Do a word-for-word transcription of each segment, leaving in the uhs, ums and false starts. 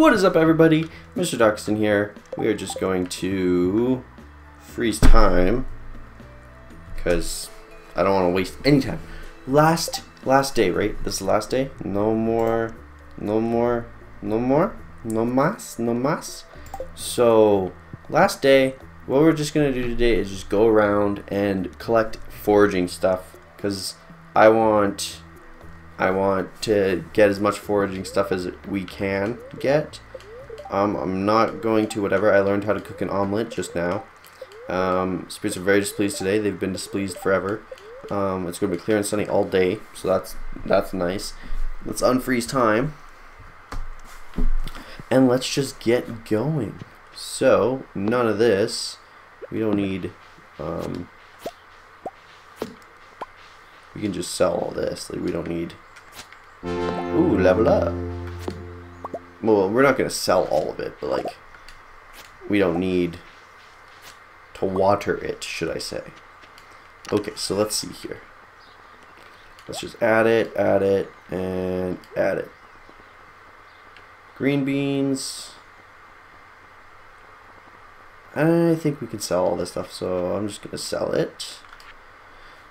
What is up, everybody? Mister Duxton here. We are just going to freeze time because I don't want to waste any time. Last last day, right? This is the last day. No more, no more, no more, no mas, no mas. So last day, what we're just gonna do today is just go around and collect foraging stuff because I want. I want to get as much foraging stuff as we can get. Um, I'm not going to whatever. I learned how to cook an omelet just now. Um, spirits are very displeased today. They've been displeased forever. Um, it's going to be clear and sunny all day, so that's that's nice. Let's unfreeze time. And let's just get going. So, none of this. We don't need... Um, we can just sell all this. Like, we don't need... Ooh, level up. Well, we're not going to sell all of it, but like, we don't need to water it, should I say. Okay, so let's see here. Let's just add it, add it, and add it. Green beans. I think we can sell all this stuff, so I'm just going to sell it.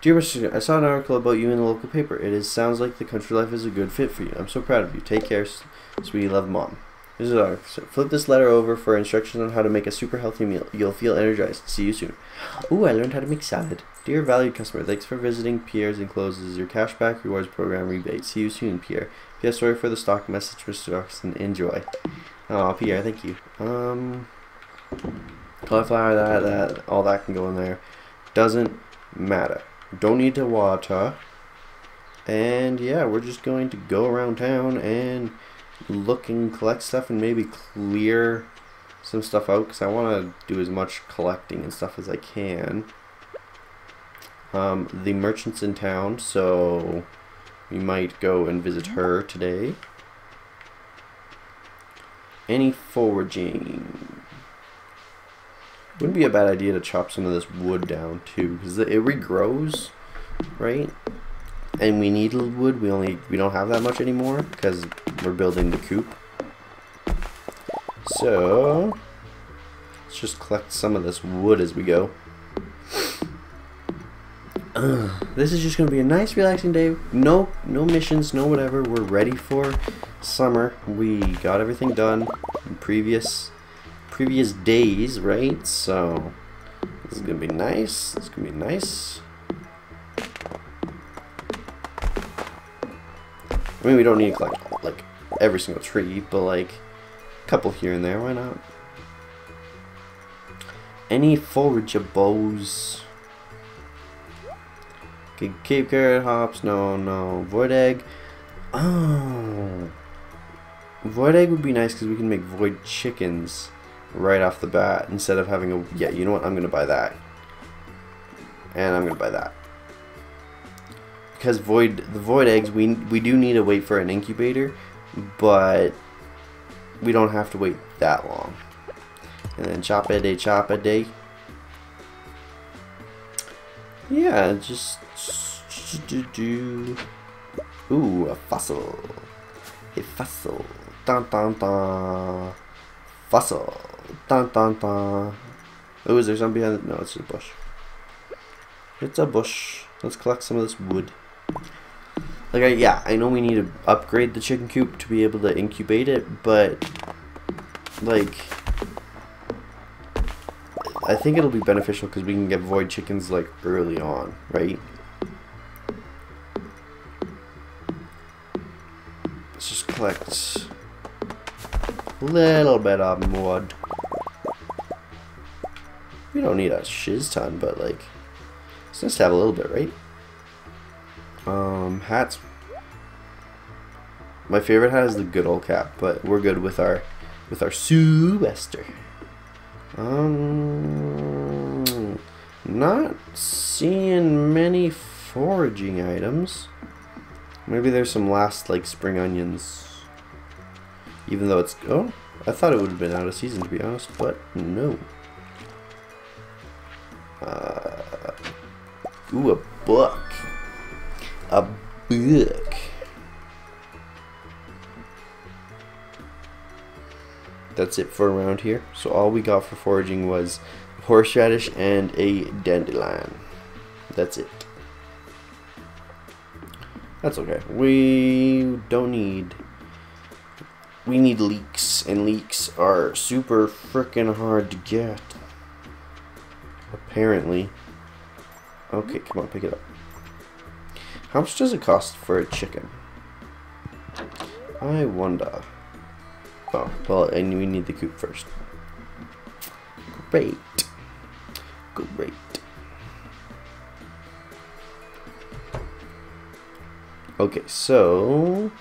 Dear Mister, I saw an article about you in the local paper. It is, sounds like the country life is a good fit for you. I'm so proud of you. Take care, sweetie. Love, Mom. Here's an article. Flip this letter over for instructions on how to make a super healthy meal. You'll feel energized. See you soon. Ooh, I learned how to make salad. Dear valued customer, thanks for visiting. Pierre's encloses your cashback rewards program rebate. See you soon, Pierre. P S. Sorry for the stock message, Mister Duxton. Enjoy. Aw, Pierre, thank you. Um, cauliflower, that, that, all that can go in there. Doesn't matter. Don't need to water. And yeah, we're just going to go around town and look and collect stuff and maybe clear some stuff out because I want to do as much collecting and stuff as I can. Um, the merchant's in town, so we might go and visit her today. Any foraging? Wouldn't be a bad idea to chop some of this wood down too, because it regrows, right? And we need wood. We only we don't have that much anymore because we're building the coop. So let's just collect some of this wood as we go. Uh, this is just gonna be a nice, relaxing day. No, no missions, no whatever. We're ready for summer. We got everything done in previous. previous days, right? So this is gonna be nice. It's gonna be nice. I mean, we don't need to collect like every single tree, but like a couple here and there. Why not? Any forageables? Okay, cape carrot, hops. No, no. Void egg. Oh, void egg would be nice because we can make void chickens right off the bat instead of having a... Yeah, you know what, I'm gonna buy that, and I'm gonna buy that because void the void eggs we we do need to wait for an incubator, but we don't have to wait that long. And then chop a day, chop a day. Yeah, just do do. Ooh, a fossil, a fossil, dun dun dun, fossil. Dun, dun, dun. Oh, is there something behind it? No, it's a bush. It's a bush. Let's collect some of this wood. Like, I, yeah, I know we need to upgrade the chicken coop to be able to incubate it, but, like, I think it'll be beneficial because we can get void chickens, like, early on, right? Let's just collect a little bit of wood. We don't need a shiz ton, but like, it's nice to have a little bit, right? Um, hats. My favorite hat is the good old cap, but we're good with our with our Sue Wester. Um, not seeing many foraging items. Maybe there's some last like spring onions. Even though it's oh, I thought it would have been out of season, to be honest, but no. Uh, ooh, a book. A book. that's it for around here. So all we got for foraging was horseradish and a dandelion. That's it. That's okay. We don't need... We need leeks, and leeks are super frickin' hard to get. Apparently. Okay, come on, pick it up. How much does it cost for a chicken? I wonder. Oh, well, and we need the coop first. Great. Great. Okay, so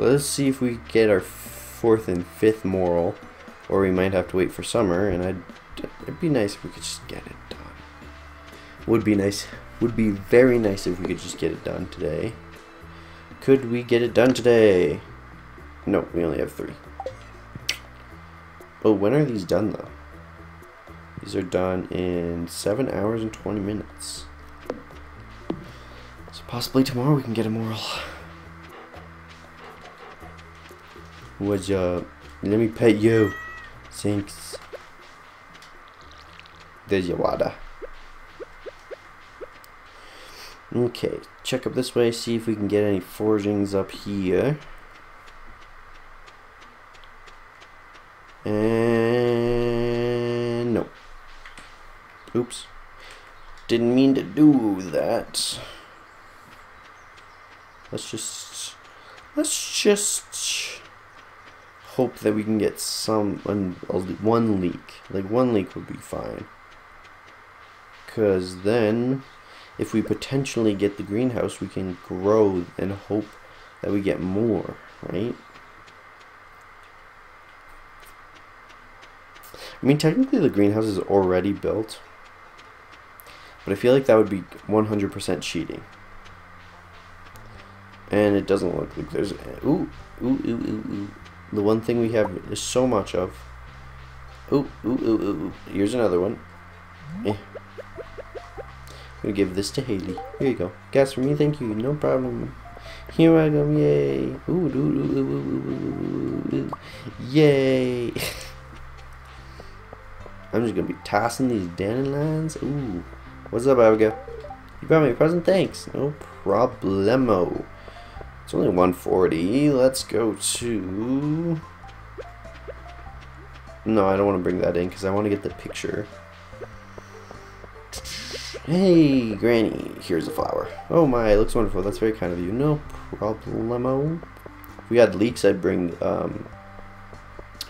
let's see if we get our fourth and fifth moral, or we might have to wait for summer, and I'd, it'd be nice if we could just get it done. Would be nice. Would be very nice if we could just get it done today. Could we get it done today? No, we only have three. Oh, when are these done, though? These are done in seven hours and twenty minutes. So possibly tomorrow we can get a moral. What's up? Let me pet you. Thanks. There's your water. Okay, check up this way, see if we can get any foragings up here. And no. Oops. Didn't mean to do that. Let's just let's just hope that we can get some one, one leek. Like one leek would be fine. Cause then if we potentially get the greenhouse, we can grow and hope that we get more, right? I mean, technically the greenhouse is already built, but I feel like that would be one hundred percent cheating. And it doesn't look like there's... Ooh, ooh, ooh, ooh, ooh. The one thing we have is so much of. Ooh, ooh, ooh, ooh, ooh. Here's another one. Eh. I'm gonna give this to Haley. Here you go. Gas for me, thank you. No problem. Here I go, yay! Ooh, ooh, ooh, ooh, ooh, ooh, ooh. Yay! I'm just gonna be tossing these dandelions. Ooh, what's up, Abigail? You brought me a present, thanks. No problemo. It's only one forty. Let's go to. No, I don't want to bring that in because I want to get the picture. Hey, Granny, here's a flower. Oh my, it looks wonderful. That's very kind of you. No problemo. If we had leeks, I'd bring um,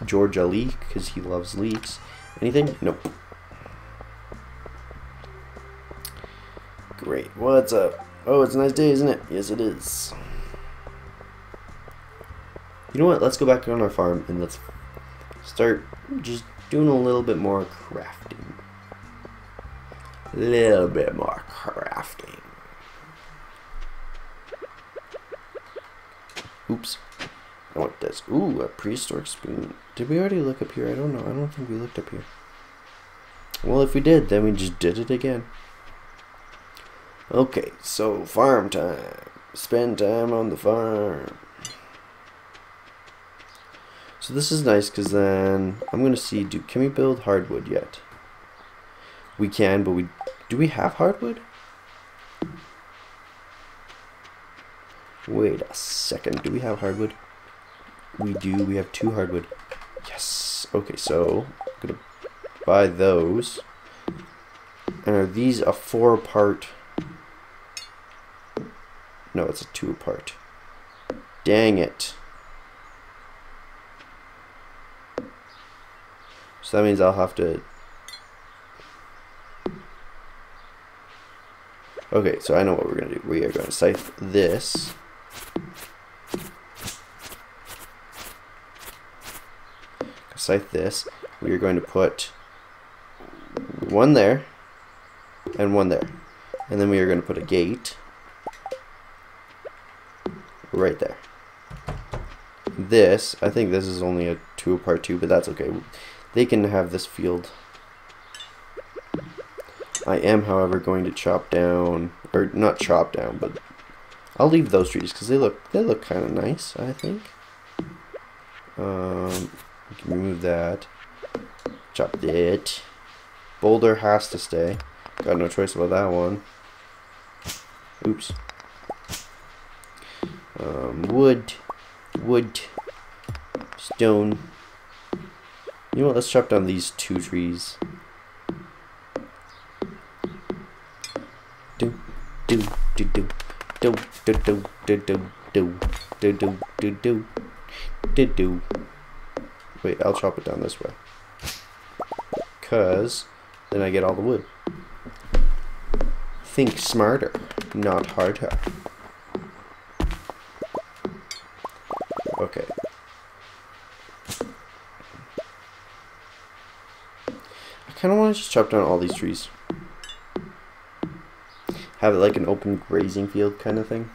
Georgia Leek because he loves leeks. Anything? Nope. Great. What's up? Oh, it's a nice day, isn't it? Yes, it is. You know what? Let's go back on our farm and let's start just doing a little bit more crafting. Little bit more crafting. Oops. I want this. Ooh, a prehistoric spoon. Did we already look up here? I don't know. I don't think we looked up here. Well, if we did, then we just did it again. Okay, so farm time. Spend time on the farm. So this is nice because then I'm going to see, do, can we build hardwood yet? We can, but we do we have hardwood? Wait a second. Do we have hardwood? We do. We have two hardwood. Yes. Okay, so I'm gonna buy those. And are these a four-part? No, it's a two-part. Dang it. So that means I'll have to. Okay, so I know what we're going to do. We are going to scythe this. Scythe this. We are going to put one there and one there. And then we are going to put a gate right there. This, I think this is only a two part two, but that's okay. They can have this field. I am, however, going to chop down, or not chop down, but I'll leave those trees because they look they look kind of nice, I think. Um, We can remove that. Chopped it. Boulder has to stay. Got no choice about that one. Oops. Um, wood. Wood. Stone. You know what? Let's chop down these two trees. Do, do, do, do. Do, do, do, do, do, do. Do, do, do, do. Do, do. Wait, I'll chop it down this way. Because then I get all the wood. Think smarter, not harder. Okay. I kind of want to just chop down all these trees. Have it like an open grazing field kind of thing.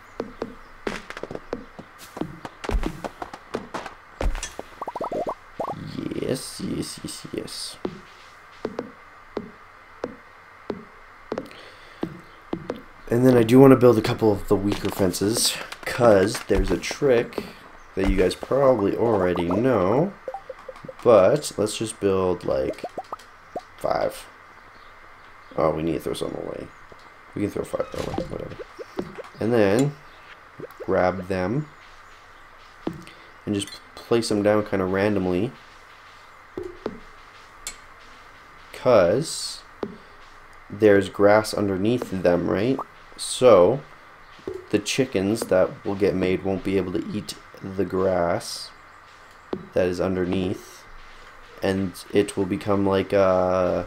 Yes, yes, yes, yes. And then I do want to build a couple of the weaker fences, because there's a trick that you guys probably already know. But let's just build like five. Oh, we need to throw something away. We can throw five away, whatever. And then grab them and just place them down kind of randomly, because there's grass underneath them, right? So the chickens that will get made won't be able to eat the grass that is underneath, and it will become like a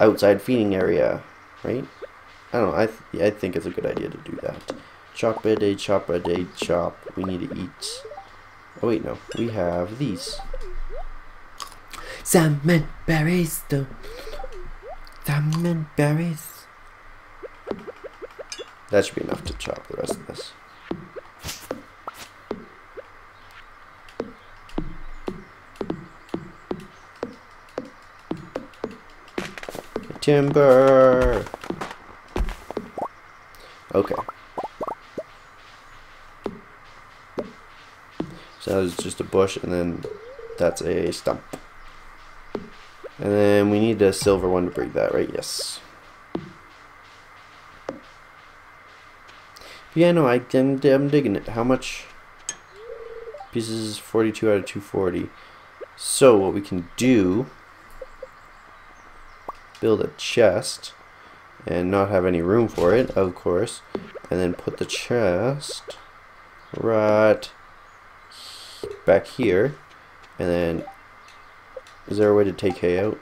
outside feeding area, right? I don't know, I, th I think it's a good idea to do that. Chop a day, chop a day, chop. We need to eat. Oh wait, no. We have these. Salmon berries, though. Salmon berries. That should be enough to chop the rest of this. Timber! Okay. So it's just a bush, and then that's a stump. And then we need a silver one to break that, right? Yes. But yeah, no, I can, I'm digging it. How much? Pieces forty-two out of two forty. So what we can do, build a chest. And not have any room for it, of course, and then put the chest right back here. And then, is there a way to take hay out?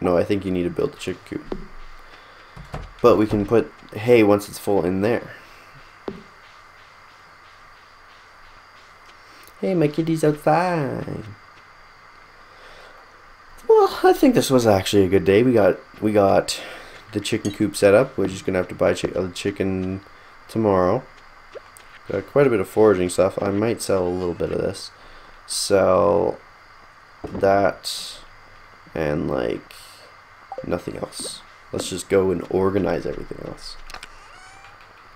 No, I think you need to build the chicken coop, but we can put hay once it's full in there. Hey, my kitty's outside. Well, I think this was actually a good day. We got we got the chicken coop set up. We're just gonna have to buy chi uh, chicken tomorrow. Got quite a bit of foraging stuff. I might sell a little bit of this, sell that, and like nothing else. Let's just go and organize everything else.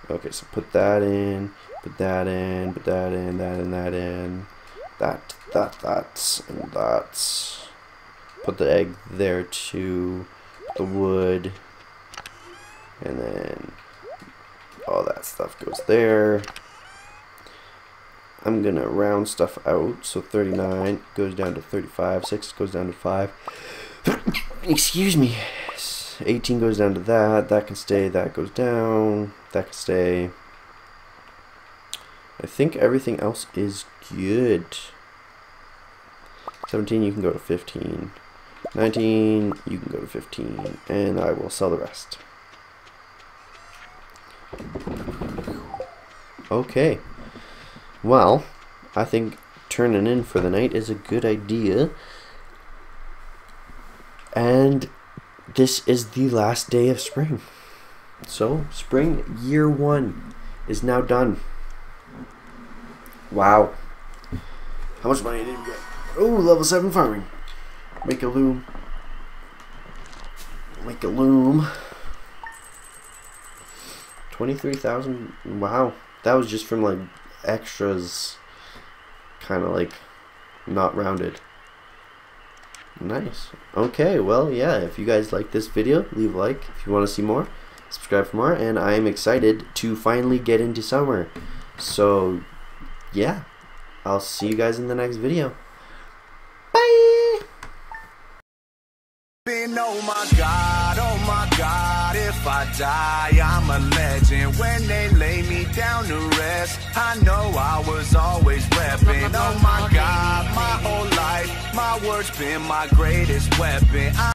Okay, so put that in, put that in, put that in, that and that in, that, that, that, and that. Put the egg there too. The wood. And then all that stuff goes there. I'm going to round stuff out. So thirty-nine goes down to thirty-five. six goes down to five. Excuse me. eighteen goes down to that. That can stay. That goes down. That can stay. I think everything else is good. seventeen, you can go to fifteen. nineteen, you can go to fifteen. And I will sell the rest. Okay, well, I think turning in for the night is a good idea, and this is the last day of spring. So spring year one is now done. Wow, how much money did we get? Oh, level seven farming. Make a loom, make a loom. Twenty-three thousand. Wow, that was just from like extras, kind of like not rounded. Nice. Okay, well, yeah, if you guys like this video, leave a like. If you want to see more, subscribe for more. And I am excited to finally get into summer. So, yeah, I'll see you guys in the next video. Bye! Oh my God, oh my God, if I die, I'm a legend. When they lay me down to rest, I know I was always repping. Oh my God, my whole life, my words been my greatest weapon. I